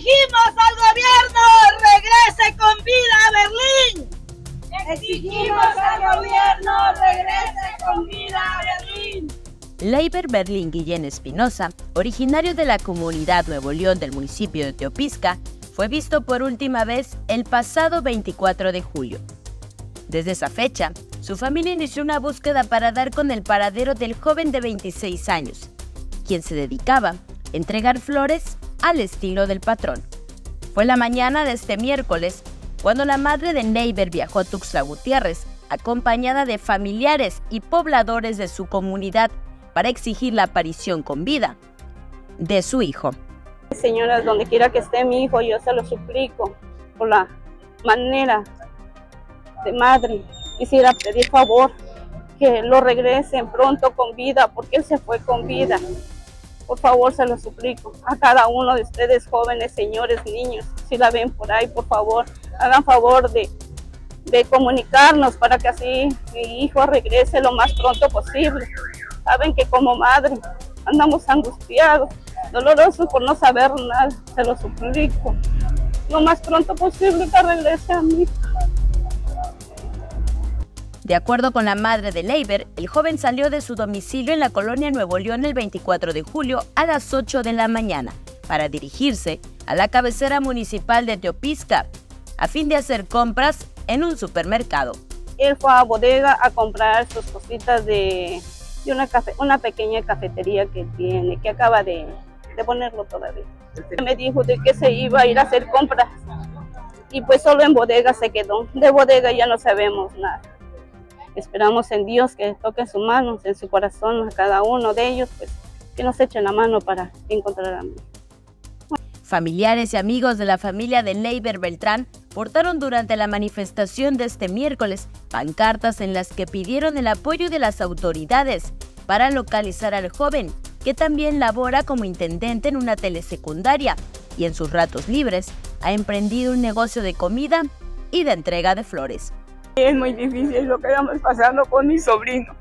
Exigimos al gobierno regrese con vida a Berlín. Exigimos al gobierno regrese con vida a Berlín. Leyver Berlín Guillén Espinosa, originario de la comunidad Nuevo León del municipio de Teopisca, fue visto por última vez el pasado 24 de julio. Desde esa fecha, su familia inició una búsqueda para dar con el paradero del joven de 26 años, quien se dedicaba a entregar flores al estilo del Patrón. Fue la mañana de este miércoles cuando la madre de Leyver viajó a Tuxtla Gutiérrez acompañada de familiares y pobladores de su comunidad para exigir la aparición con vida de su hijo. Señoras, donde quiera que esté mi hijo, yo se lo suplico por la manera de madre. Quisiera pedir favor que lo regresen pronto con vida, porque él se fue con vida. Por favor, se lo suplico a cada uno de ustedes, jóvenes, señores, niños, si la ven por ahí, por favor, hagan favor de comunicarnos para que así mi hijo regrese lo más pronto posible. Saben que como madre andamos angustiados, dolorosos por no saber nada. Se lo suplico lo más pronto posible que regrese a mí. De acuerdo con la madre de Leyver, el joven salió de su domicilio en la colonia Nuevo León el 24 de julio a las 8 de la mañana para dirigirse a la cabecera municipal de Teopisca a fin de hacer compras en un supermercado. Él fue a bodega a comprar sus cositas de una pequeña cafetería que tiene, que acaba de ponerlo todavía. Me dijo de que se iba a ir a hacer compras y pues solo en bodega se quedó. De bodega ya no sabemos nada. Esperamos en Dios que toque sus manos, en su corazón a cada uno de ellos, pues que nos echen la mano para encontrar a mí. Familiares y amigos de la familia de Leyver Beltrán portaron durante la manifestación de este miércoles pancartas en las que pidieron el apoyo de las autoridades para localizar al joven, que también labora como intendente en una telesecundaria y en sus ratos libres ha emprendido un negocio de comida y de entrega de flores. Es muy difícil lo que estamos pasando con mi sobrino.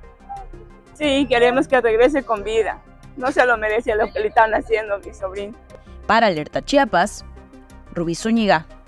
Sí, queremos que regrese con vida. No se lo merece lo que le están haciendo a mi sobrino. Para Alerta Chiapas, Rubí Zúñiga.